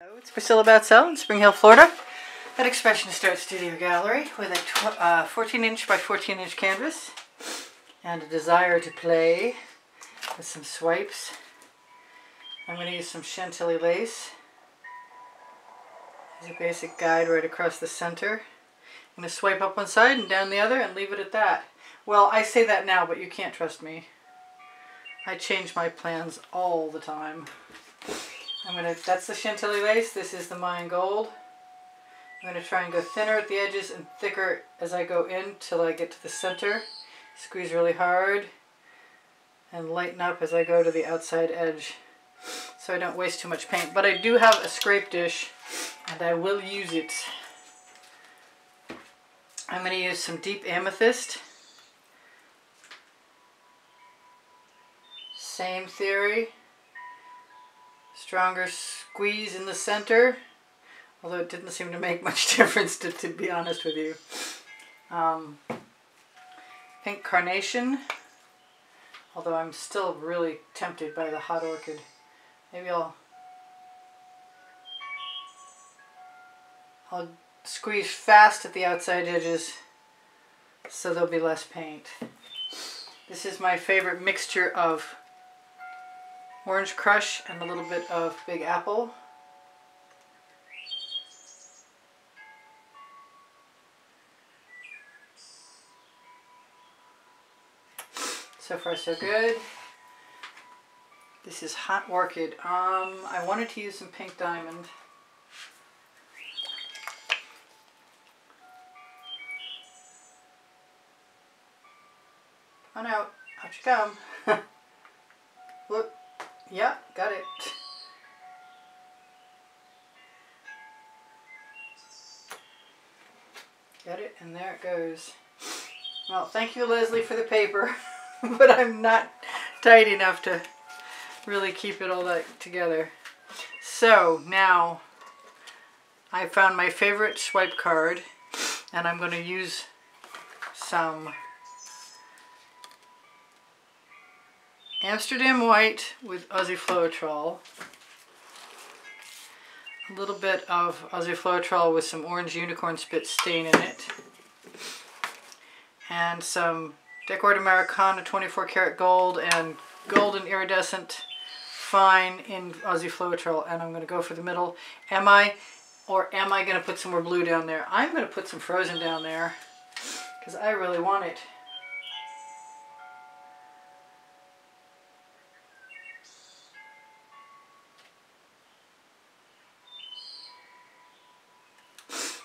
Hello, it's Priscilla Batzell in Spring Hill, Florida at Expressionist Studio Gallery with a 14-inch by 14-inch canvas and a desire to play with some swipes. I'm going to use some Chantilly Lace as a basic guide right across the center. I'm going to swipe up one side and down the other and leave it at that. Well, I say that now, but you can't trust me. I change my plans all the time. That's the Chantilly Lace. This is the Mayan Gold. I'm going to try and go thinner at the edges and thicker as I go in till I get to the center. Squeeze really hard and lighten up as I go to the outside edge so I don't waste too much paint. But I do have a scrape dish and I will use it. I'm going to use some deep amethyst. Same theory. Stronger squeeze in the center, although it didn't seem to make much difference to be honest with you. Pink Carnation, although I'm still really tempted by the Hot Orchid. Maybe I'll squeeze fast at the outside edges so there'll be less paint. This is my favorite mixture of Orange Crush and a little bit of Big Apple. So far so good. This is Hot Orchid. I wanted to use some Pink Diamond. Come on out. Out you come. Look. Yeah, got it. Got it, and there it goes. Well, thank you, Leslie, for the paper, but I'm not tight enough to really keep it all that together. So now I found my favorite swipe card, and I'm going to use some Amsterdam White with Aussie Floatrol. A little bit of Aussie Floatrol with some Orange Unicorn Spit stain in it. And some Decorator Americana 24 karat gold and Golden Iridescent Fine in Aussie Floatrol. And I'm going to go for the middle. Am I going to put some more blue down there? I'm going to put some frozen down there because I really want it.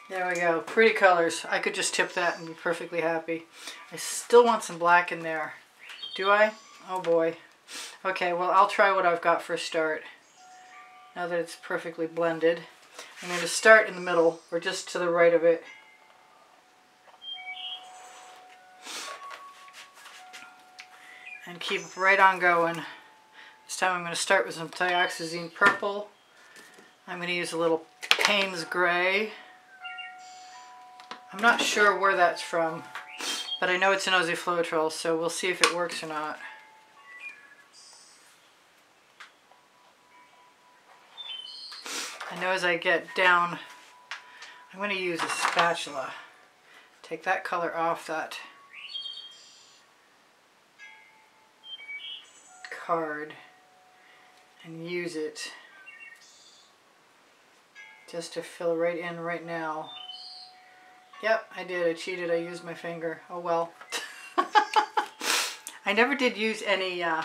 There we go. Pretty colors. I could just tip that and be perfectly happy. I still want some black in there. Do I? Oh boy. Okay, well I'll try what I've got for a start. Now that it's perfectly blended. I'm going to start in the middle, or just to the right of it. And keep right on going. This time I'm going to start with some Dioxazine Purple. I'm going to use a little Payne's Gray. I'm not sure where that's from, but I know it's an Aussie Floatrol, so we'll see if it works or not. I know as I get down, I'm going to use a spatula. Take that color off that card and use it just to fill right in right now. Yep, I did. I cheated. I used my finger. Oh well. I never did use any... I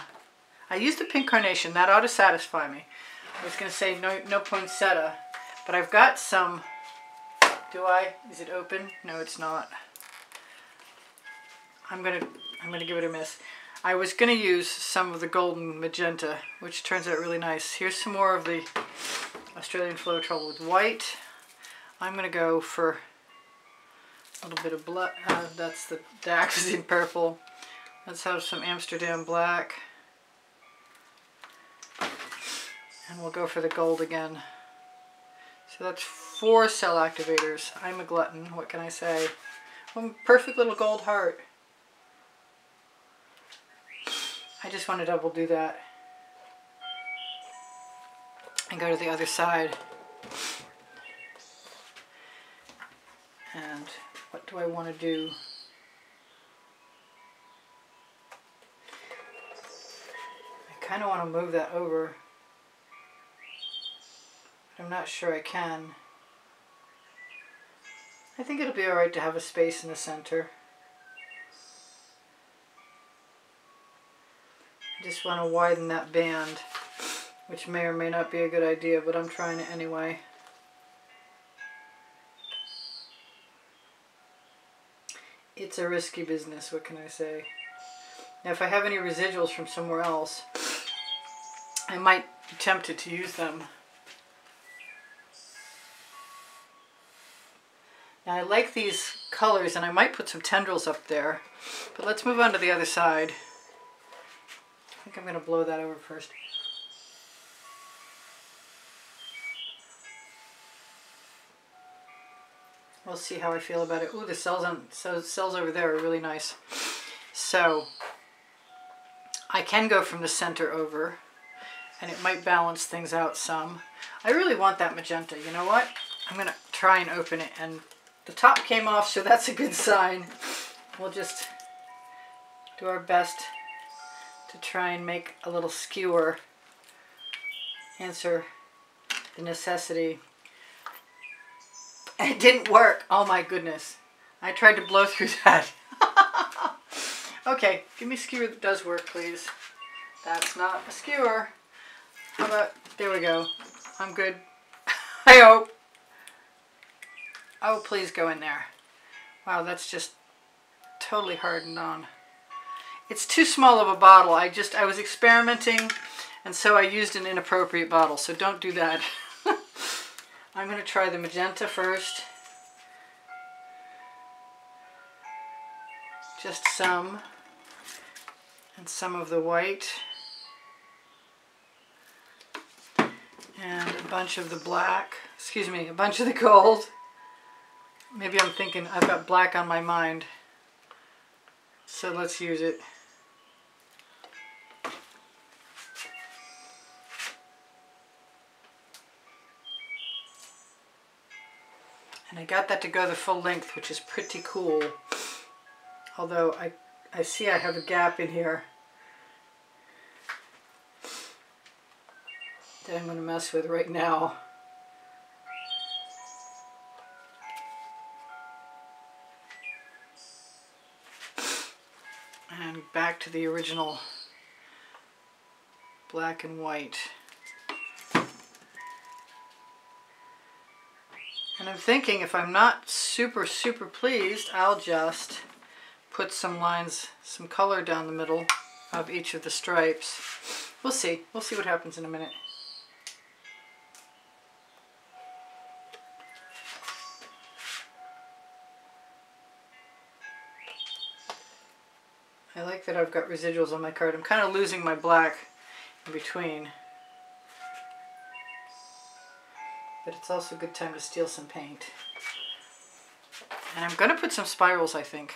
used the Pink Carnation. That ought to satisfy me. I was going to say no poinsettia. But I've got some... Do I? Is it open? No, it's not. I'm gonna give it a miss. I was going to use some of the Golden Magenta, which turns out really nice. Here's some more of the Australian Floatrol with white. I'm going to go for... a little bit of black. That's the Dioxazine Purple. Let's have some Amsterdam Black. And we'll go for the gold again. So that's 4 cell activators. I'm a glutton. What can I say? One perfect little gold heart. I just want to double do that. And go to the other side. And what do I want to do? I kind of want to move that over, but I'm not sure I can. I think it'll be alright to have a space in the center. I just want to widen that band, which may or may not be a good idea, but I'm trying it anyway. It's a risky business, what can I say? Now, if I have any residuals from somewhere else, I might be tempted to use them. Now, I like these colors, and I might put some tendrils up there, but let's move on to the other side. I think I'm going to blow that over first. We'll see how I feel about it. Ooh, the cells on cells over there are really nice. So I can go from the center over, and it might balance things out some. I really want that magenta. You know what? I'm gonna try and open it, and the top came off, so that's a good sign. We'll just do our best to try and make a little skewer answer the necessity. It didn't work. Oh my goodness. I tried to blow through that. Okay, give me a skewer that does work, please. That's not a skewer. How about, there we go. I'm good. I hope. Oh, please go in there. Wow, that's just totally hardened on. It's too small of a bottle. I was experimenting, and so I used an inappropriate bottle, so don't do that. I'm going to try the magenta first. Just some. And some of the white. And a bunch of the black. Excuse me, a bunch of the gold. Maybe I'm thinking I've got black on my mind. So let's use it. And I got that to go the full length, which is pretty cool. Although I see I have a gap in here that I'm going to mess with right now. And back to the original black and white. And I'm thinking if I'm not super, super pleased, I'll just put some lines, some color down the middle of each of the stripes. We'll see. We'll see what happens in a minute. I like that I've got residuals on my card. I'm kind of losing my black in between. But it's also a good time to steal some paint. And I'm going to put some spirals, I think.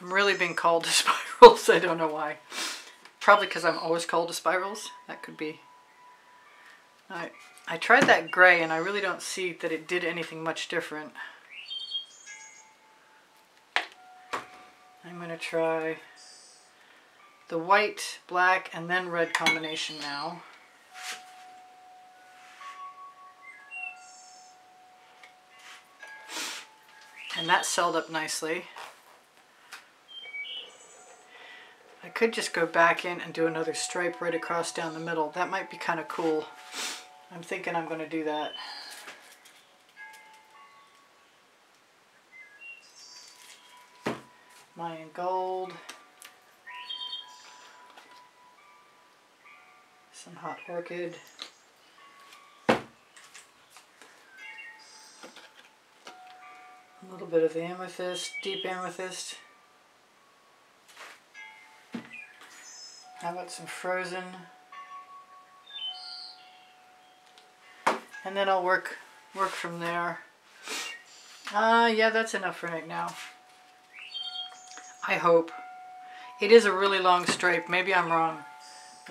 I'm really being called to spirals. I don't know why. Probably because I'm always called to spirals. That could be. I tried that gray, and I really don't see that it did anything much different. I'm going to try the white, black, and then red combination now. And that selled up nicely. I could just go back in and do another stripe right across down the middle. That might be kind of cool. I'm thinking I'm going to do that. Mayan Gold. Some Hot Orchid. A little bit of the amethyst, deep amethyst. How about some frozen? And then I'll work from there. Yeah, that's enough for right now. I hope. It is a really long stripe. Maybe I'm wrong.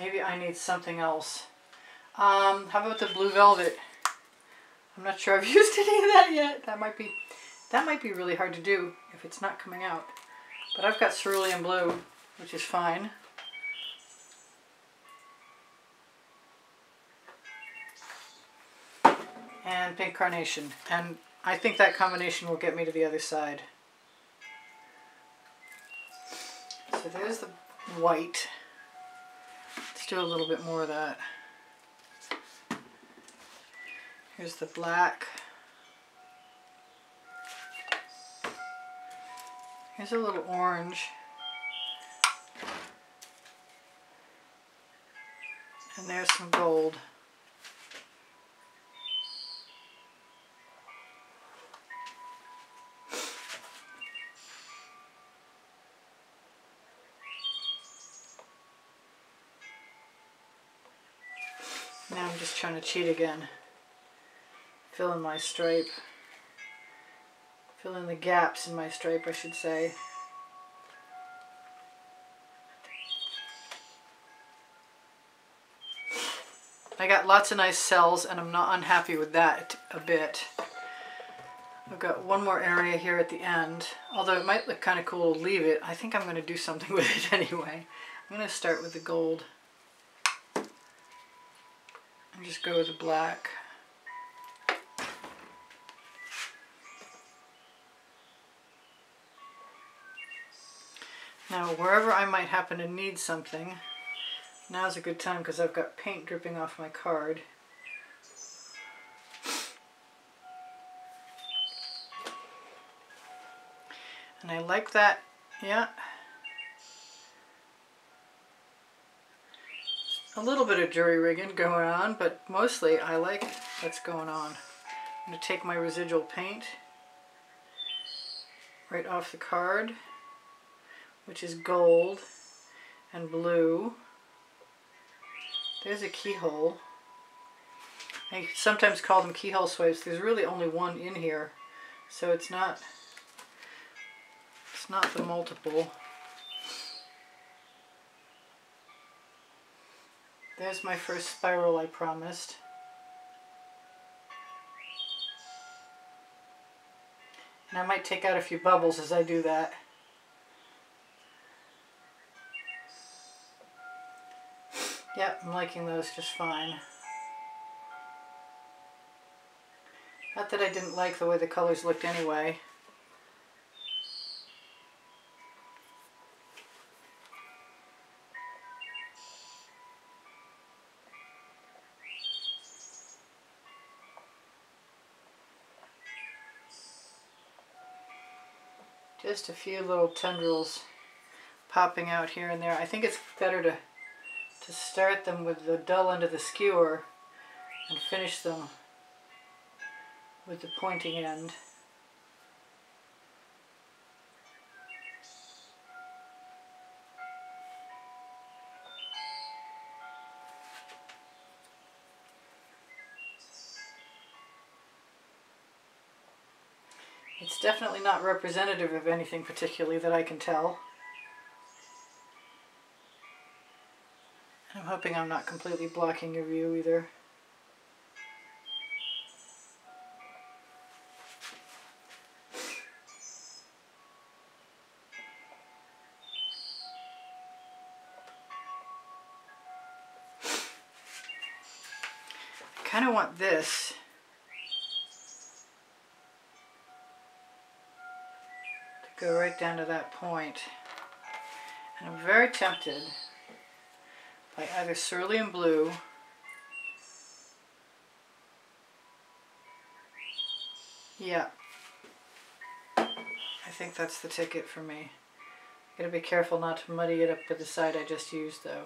Maybe I need something else. How about the blue velvet? I'm not sure I've used any of that yet. That might be That might be really hard to do if it's not coming out. But I've got cerulean blue, which is fine. And pink carnation. And I think that combination will get me to the other side. So there's the white. Let's do a little bit more of that. Here's the black. Here's a little orange. And there's some gold. Now I'm just trying to cheat again. Fill in my stripe. Fill in the gaps in my stripe, I should say. I got lots of nice cells and I'm not unhappy with that a bit. I've got one more area here at the end. Although it might look kind of cool to leave it, I think I'm going to do something with it anyway. I'm going to start with the gold. And just go with the black. Now, wherever I might happen to need something, now's a good time because I've got paint dripping off my card. And I like that, yeah. A little bit of jury rigging going on, but mostly I like what's going on. I'm going to take my residual paint right off the card, which is gold and blue. There's a keyhole. I sometimes call them keyhole swipes. There's really only one in here, so it's not the multiple. There's my first spiral I promised. And I might take out a few bubbles as I do that. Yep, I'm liking those just fine. Not that I didn't like the way the colors looked anyway. Just a few little tendrils popping out here and there. I think it's better to start them with the dull end of the skewer and finish them with the pointing end. It's definitely not representative of anything particularly that I can tell. I'm hoping I'm not completely blocking your view either. I kind of want this to go right down to that point. And I'm very tempted by either cerulean blue . Yeah, I think that's the ticket for me. I gotta be careful not to muddy it up with the side I just used though.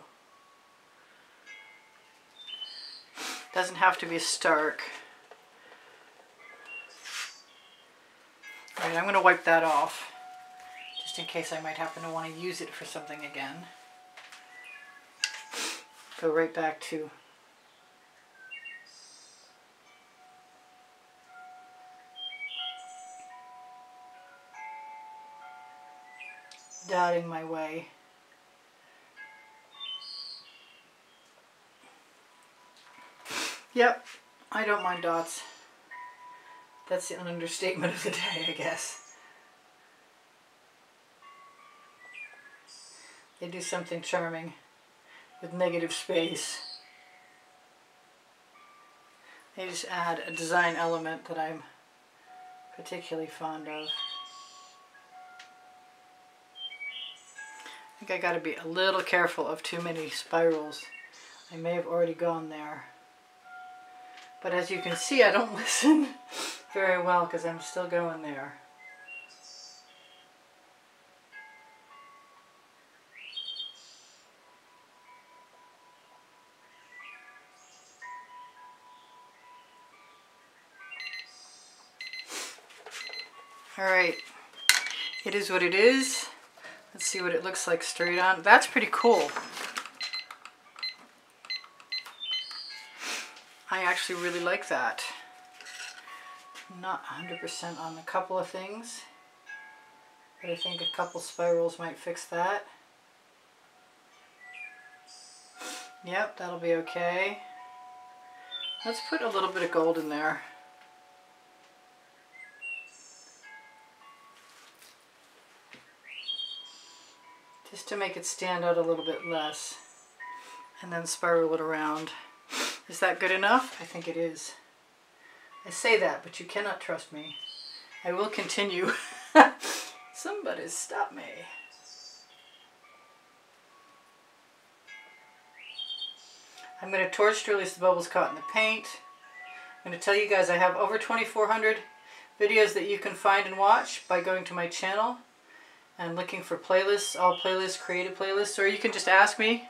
Doesn't have to be stark. Alright, I'm gonna wipe that off just in case I might happen to want to use it for something again. Go right back to dotting my way. Yep, I don't mind dots. That's an understatement of the day, I guess. They do something charming with negative space. They just add a design element that I'm particularly fond of. I think I gotta be a little careful of too many spirals. I may have already gone there. But as you can see, I don't listen very well because I'm still going there. All right, it is what it is. Let's see what it looks like straight on. That's pretty cool. I actually really like that. Not 100% on a couple of things, but I think a couple spirals might fix that. Yep, that'll be okay. Let's put a little bit of gold in there. Just to make it stand out a little bit less, and then spiral it around. Is that good enough? I think it is. I say that, but you cannot trust me. I will continue. Somebody stop me. I'm going to torch to release the bubbles caught in the paint. I'm going to tell you guys I have over 2,400 videos that you can find and watch by going to my channel. I'm looking for playlists, all playlists, creative playlists, or you can just ask me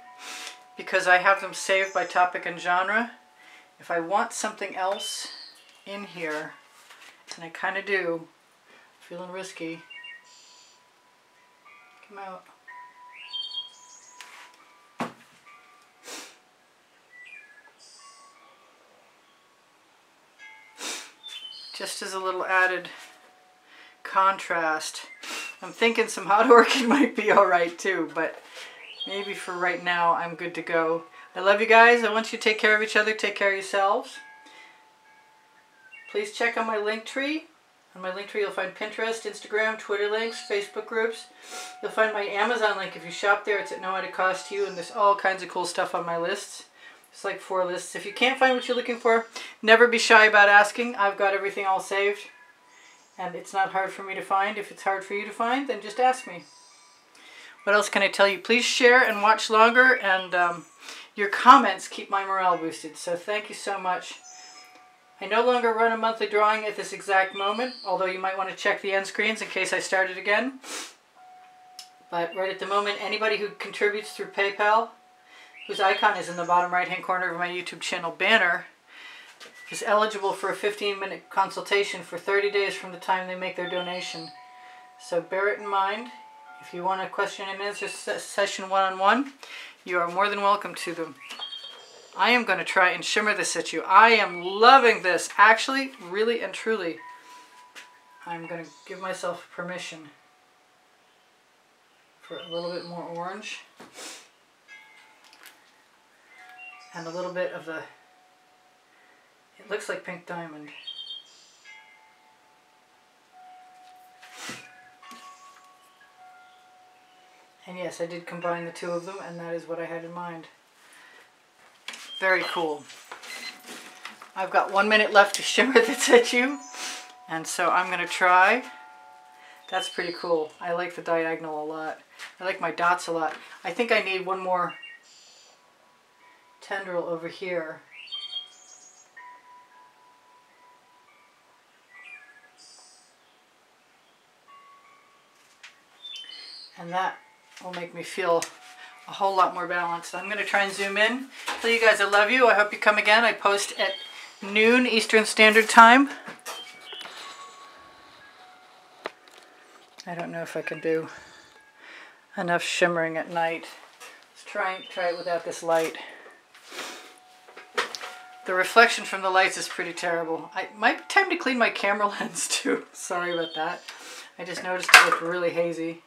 because I have them saved by topic and genre. If I want something else in here, and I kind of do, feeling risky, come out. Just as a little added contrast. I'm thinking some hot orchid might be alright too, but maybe for right now I'm good to go. I love you guys. I want you to take care of each other, take care of yourselves. Please check on my Linktree. On my Linktree you'll find Pinterest, Instagram, Twitter links, Facebook groups. You'll find my Amazon link if you shop there. It's at no added cost to you, and there's all kinds of cool stuff on my lists. It's like 4 lists. If you can't find what you're looking for, never be shy about asking. I've got everything all saved. And it's not hard for me to find. If it's hard for you to find, then just ask me. What else can I tell you? Please share and watch longer, and your comments keep my morale boosted. So thank you so much. I no longer run a monthly drawing at this exact moment, although you might want to check the end screens in case I start it again. But right at the moment, anybody who contributes through PayPal, whose icon is in the bottom right-hand corner of my YouTube channel banner, is eligible for a 15-minute consultation for 30 days from the time they make their donation. So bear it in mind. If you want a question and answer session one-on-one, you are more than welcome to them. I am going to try and shimmer this at you. I am loving this. Actually, really and truly, I'm going to give myself permission for a little bit more orange and a little bit of the... It looks like Pink Diamond. And yes, I did combine the two of them, and that is what I had in mind. Very cool. I've got 1 minute left to shimmer that's at you, and so I'm going to try. That's pretty cool. I like the diagonal a lot. I like my dots a lot. I think I need one more tendril over here. And that will make me feel a whole lot more balanced. I'm going to try and zoom in. Tell you guys I love you. I hope you come again. I post at noon Eastern Standard Time. I don't know if I can do enough shimmering at night. Let's try it without this light. The reflection from the lights is pretty terrible. It might be time to clean my camera lens too. Sorry about that. I just noticed it looked really hazy.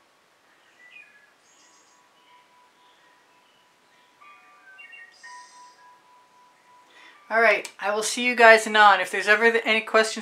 All right, I will see you guys anon. If there's ever any questions,